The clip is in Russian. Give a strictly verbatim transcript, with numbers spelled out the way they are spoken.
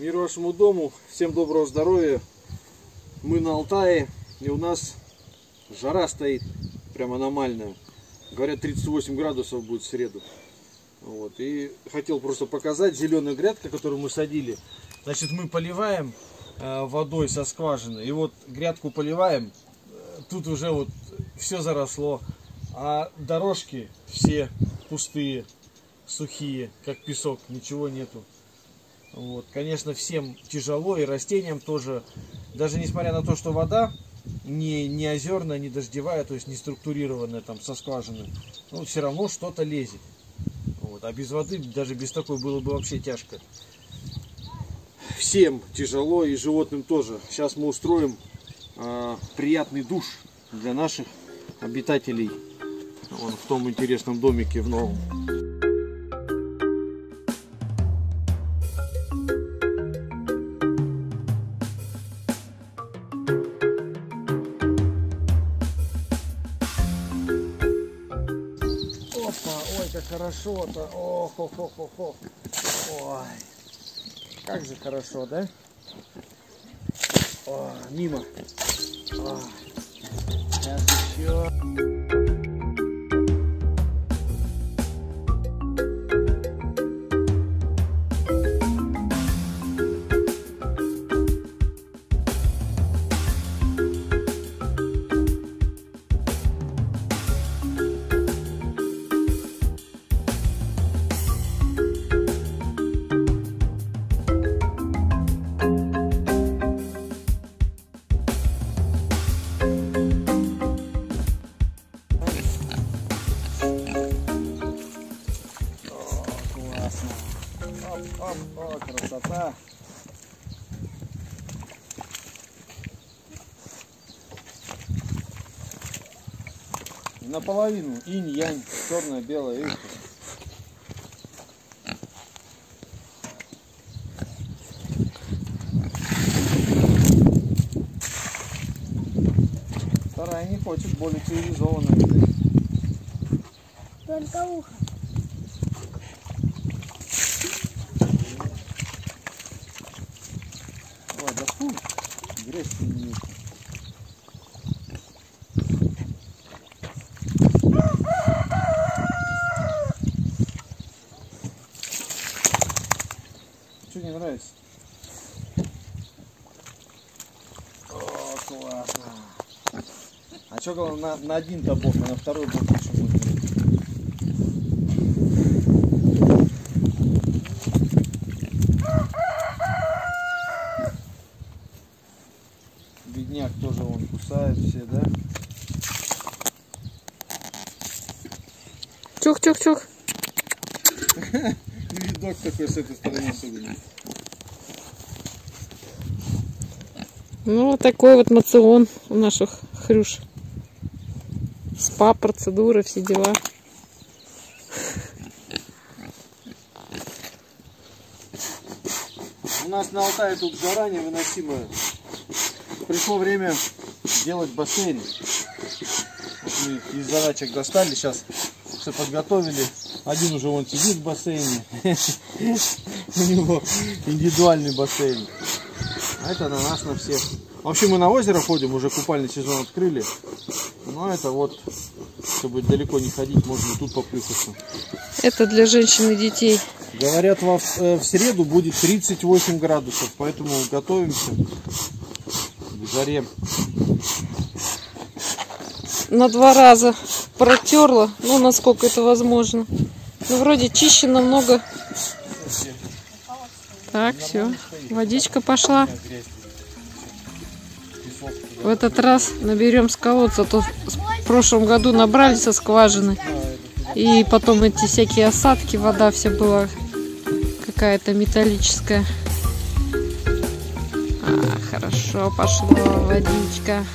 Мир вашему дому, всем доброго здоровья. Мы на Алтае, и у нас жара стоит прям аномальная. Говорят, тридцать восемь градусов будет в среду. Вот. И хотел просто показать зеленую грядку, которую мы садили. Значит, мы поливаем водой со скважины. И вот грядку поливаем, тут уже вот все заросло. А дорожки все пустые, сухие, как песок, ничего нету. Вот, конечно, всем тяжело, и растениям тоже, даже несмотря на то, что вода не, не озерная, не дождевая, то есть не структурированная там со скважины, ну, все равно что-то лезет. Вот, а без воды, даже без такой, было бы вообще тяжко. Всем тяжело, и животным тоже. Сейчас мы устроим э, приятный душ для наших обитателей вон в том интересном домике в новом. Ой, как хорошо-то. Ох, ох, ох, ох, ох. Ой, как же хорошо, да? О, мимо. О, сейчас еще. Оп, о, красота! Наполовину инь-янь, черное, белое. Вторая не хочет, более цивилизованная. Только ухо. Что не нравится? О, классно. А что главное, на, на один табок, а на второй бок лучше будет. Бедняк тоже он кусает все, да? Чух-чух-чух. Видок такой с этой стороны особенно. Ну, такой вот мацион у наших хрюш. Спа, процедуры, все дела. У нас на Алтае тут жара невыносимая. Пришло время делать бассейн. Мы из заначек достали, сейчас все подготовили. Один уже вон сидит в бассейне. У него индивидуальный бассейн. А это на нас, на всех. Вообще мы на озеро ходим, уже купальный сезон открыли. Но это вот, чтобы далеко не ходить, можно тут поплюхаться. Это для женщин и детей. Говорят, во, в среду будет тридцать восемь градусов, поэтому готовимся к жаре. На два раза протерла, ну, насколько это возможно. Ну, вроде чище намного. Так, все, водичка пошла. В этот раз наберем с колодца, то в прошлом году набрали со скважины. И потом эти всякие осадки, вода вся была какая-то металлическая. А, хорошо пошла водичка.